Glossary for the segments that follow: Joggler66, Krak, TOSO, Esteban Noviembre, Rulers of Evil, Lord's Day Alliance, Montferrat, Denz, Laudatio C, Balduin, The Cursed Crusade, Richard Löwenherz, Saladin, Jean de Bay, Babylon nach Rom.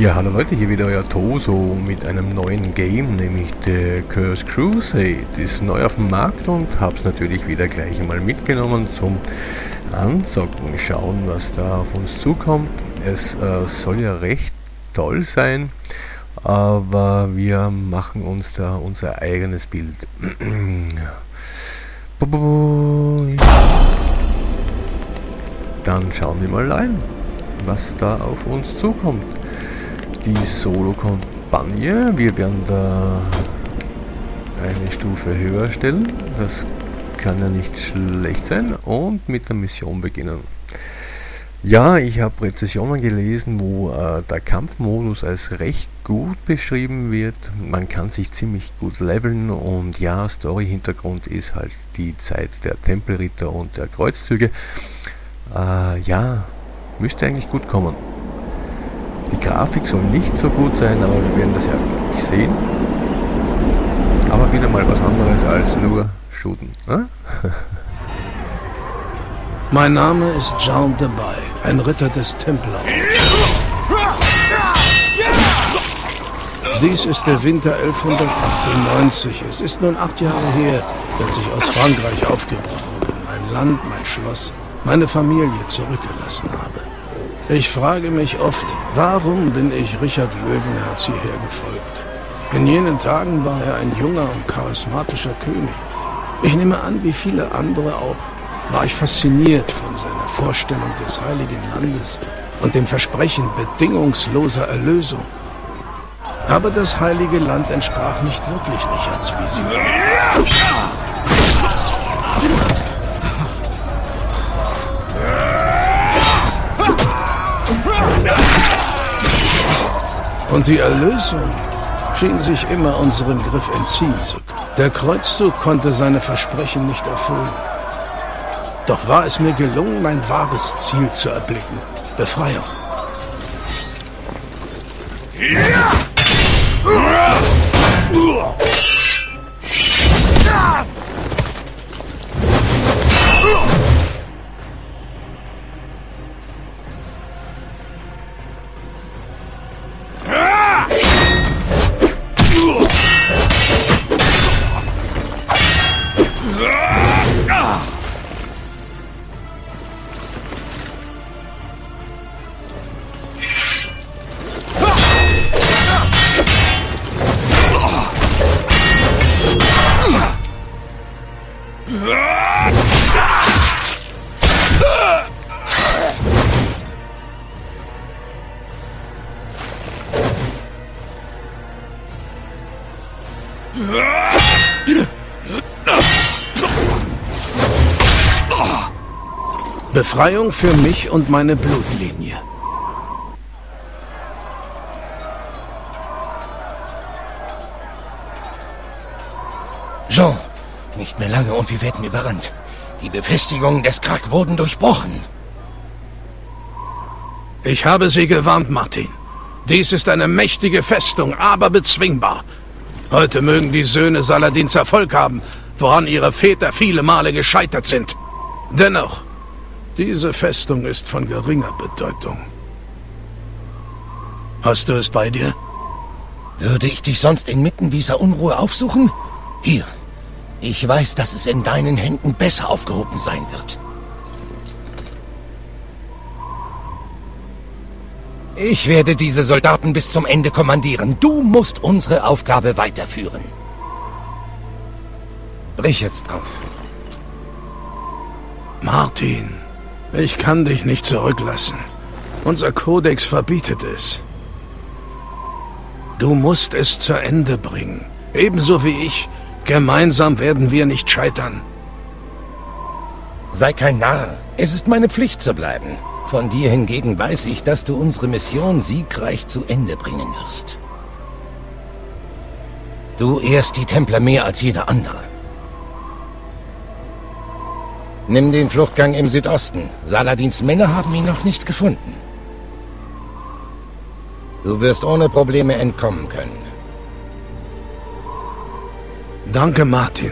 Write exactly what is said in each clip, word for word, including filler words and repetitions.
Ja, hallo Leute, hier wieder euer Toso mit einem neuen Game, nämlich The Cursed Crusade. Ist neu auf dem Markt und hab's natürlich wieder gleich einmal mitgenommen zum Anzocken. Schauen, was da auf uns zukommt. Es äh, soll ja recht toll sein, aber wir machen uns da unser eigenes Bild. Dann schauen wir mal rein, was da auf uns zukommt. Die Solo-Kampagne, wir werden da eine Stufe höher stellen, das kann ja nicht schlecht sein, und mit der Mission beginnen. Ja, ich habe Rezensionen gelesen, wo äh, der Kampfmodus als recht gut beschrieben wird, man kann sich ziemlich gut leveln, und ja, Story-Hintergrund ist halt die Zeit der Tempelritter und der Kreuzzüge. Äh, ja, müsste eigentlich gut kommen. Die Grafik soll nicht so gut sein, aber wir werden das ja gleich sehen. Aber wieder mal was anderes als nur Shooten. Äh? Mein Name ist Jean de Bay, ein Ritter des Templers. Dies ist der Winter elfhundertachtundneunzig. Es ist nun acht Jahre her, dass ich aus Frankreich aufgebrochen bin, mein Land, mein Schloss, meine Familie zurückgelassen habe. Ich frage mich oft, warum bin ich Richard Löwenherz hierher gefolgt? In jenen Tagen war er ein junger und charismatischer König. Ich nehme an, wie viele andere auch, war ich fasziniert von seiner Vorstellung des Heiligen Landes und dem Versprechen bedingungsloser Erlösung. Aber das Heilige Land entsprach nicht wirklich Richards Vision. Und die Erlösung schien sich immer unserem Griff entziehen zu können. Der Kreuzzug konnte seine Versprechen nicht erfüllen. Doch war es mir gelungen, mein wahres Ziel zu erblicken. Befreiung. Befreiung für mich und meine Blutlinie. Jean, nicht mehr lange und wir werden überrannt. Die Befestigungen des Krak wurden durchbrochen. Ich habe Sie gewarnt, Martin. Dies ist eine mächtige Festung, aber bezwingbar. Heute mögen die Söhne Saladins Erfolg haben, woran ihre Väter viele Male gescheitert sind. Dennoch, diese Festung ist von geringer Bedeutung. Hast du es bei dir? Würde ich dich sonst inmitten dieser Unruhe aufsuchen? Hier. Ich weiß, dass es in deinen Händen besser aufgehoben sein wird. Ich werde diese Soldaten bis zum Ende kommandieren. Du musst unsere Aufgabe weiterführen. Brich jetzt auf. Martin. Ich kann dich nicht zurücklassen. Unser Kodex verbietet es. Du musst es zu Ende bringen. Ebenso wie ich. Gemeinsam werden wir nicht scheitern. Sei kein Narr. Es ist meine Pflicht zu bleiben. Von dir hingegen weiß ich, dass du unsere Mission siegreich zu Ende bringen wirst. Du ehrst die Templer mehr als jeder andere. Nimm den Fluchtgang im Südosten. Saladins Männer haben ihn noch nicht gefunden. Du wirst ohne Probleme entkommen können. Danke, Martin.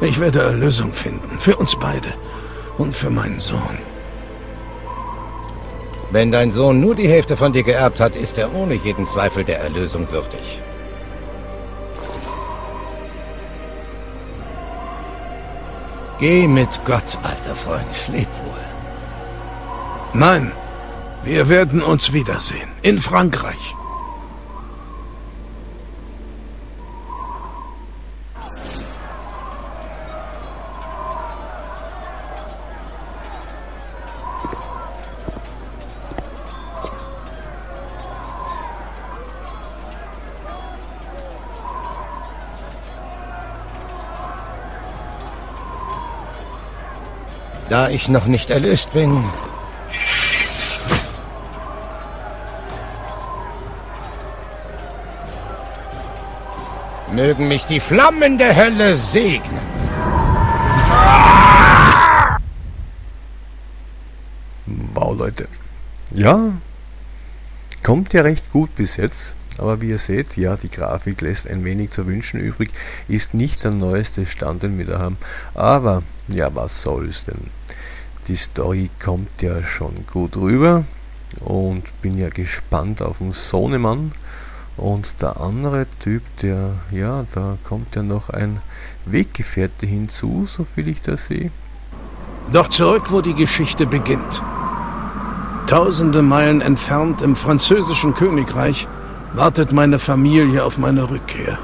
Ich werde Erlösung finden. Für uns beide. Und für meinen Sohn. Wenn dein Sohn nur die Hälfte von dir geerbt hat, ist er ohne jeden Zweifel der Erlösung würdig. Geh mit Gott, alter Freund. Leb wohl. Nein, wir werden uns wiedersehen. In Frankreich. Da ich noch nicht erlöst bin... mögen mich die Flammen der Hölle segnen. Wow, Leute. Ja, kommt ja recht gut bis jetzt. Aber wie ihr seht, ja, die Grafik lässt ein wenig zu wünschen übrig. Ist nicht der neueste Stand, den wir da haben. Aber, ja, was soll's denn? Die Story kommt ja schon gut rüber und bin ja gespannt auf den Sohnemann. Und der andere Typ, der, ja, da kommt ja noch ein Weggefährte hinzu, so viel ich das sehe. Doch zurück, wo die Geschichte beginnt. Tausende Meilen entfernt im französischen Königreich wartet meine Familie auf meine Rückkehr.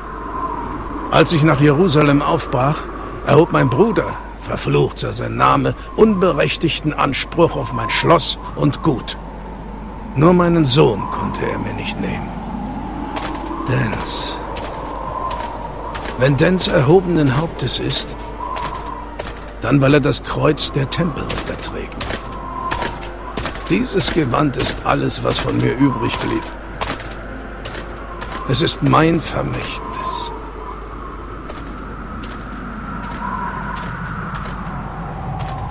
Als ich nach Jerusalem aufbrach, erhob mein Bruder, verflucht sei sein Name, unberechtigten Anspruch auf mein Schloss und Gut. Nur meinen Sohn konnte er mir nicht nehmen. Denz. Wenn Denz erhobenen Hauptes ist, dann weil er das Kreuz der Tempelritter trägt. Dieses Gewand ist alles, was von mir übrig blieb. Es ist mein Vermächtnis.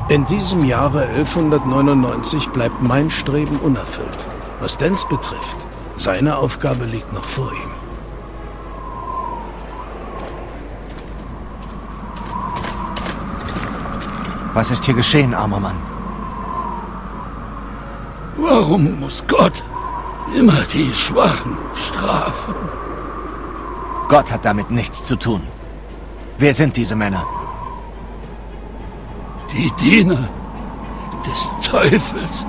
In diesem Jahre elfhundertneunundneunzig bleibt mein Streben unerfüllt. Was Denz betrifft, seine Aufgabe liegt noch vor ihm. Was ist hier geschehen, armer Mann? Warum muss Gott immer die Schwachen strafen? Gott hat damit nichts zu tun. Wer sind diese Männer? Die Diener des Teufels.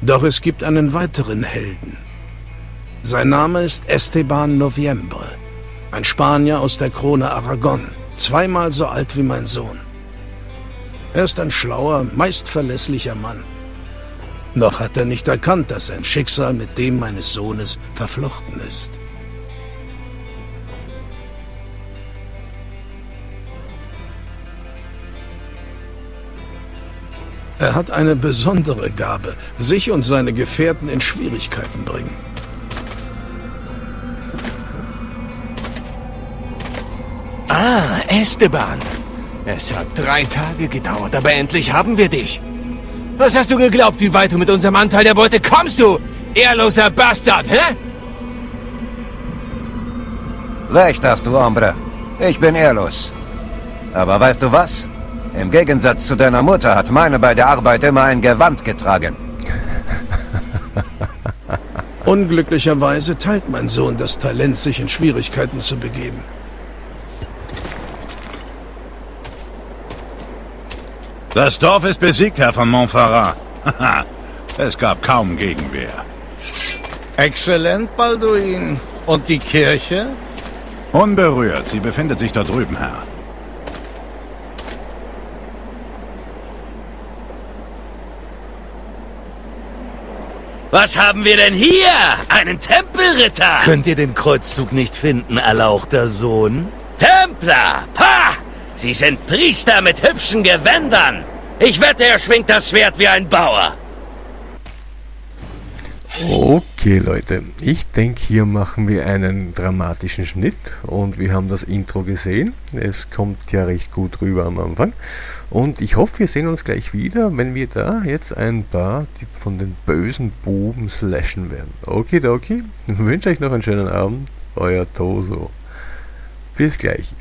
Doch es gibt einen weiteren Helden. Sein Name ist Esteban Noviembre, ein Spanier aus der Krone Aragon, zweimal so alt wie mein Sohn. Er ist ein schlauer, meist verlässlicher Mann. Noch hat er nicht erkannt, dass sein Schicksal mit dem meines Sohnes verflochten ist. Er hat eine besondere Gabe, sich und seine Gefährten in Schwierigkeiten bringen. Ah, Esteban. Es hat drei Tage gedauert, aber endlich haben wir dich. Was hast du geglaubt, wie weit du mit unserem Anteil der Beute kommst, du ehrloser Bastard, hä? Recht hast du, Hombre. Ich bin ehrlos. Aber weißt du was? Im Gegensatz zu deiner Mutter hat meine bei der Arbeit immer ein Gewand getragen. Unglücklicherweise teilt mein Sohn das Talent, sich in Schwierigkeiten zu begeben. Das Dorf ist besiegt, Herr von Montferrat. Es gab kaum Gegenwehr. Exzellent, Balduin. Und die Kirche? Unberührt. Sie befindet sich da drüben, Herr. Was haben wir denn hier? Einen Tempelritter! Könnt ihr den Kreuzzug nicht finden, erlauchter Sohn? Templer! Pah! Sie sind Priester mit hübschen Gewändern! Ich wette, er schwingt das Schwert wie ein Bauer! Okay Leute, ich denke hier machen wir einen dramatischen Schnitt und wir haben das Intro gesehen, es kommt ja recht gut rüber am Anfang und ich hoffe wir sehen uns gleich wieder, wenn wir da jetzt ein paar von den bösen Buben slashen werden. Okidoki, wünsche euch noch einen schönen Abend, euer Toso. Bis gleich.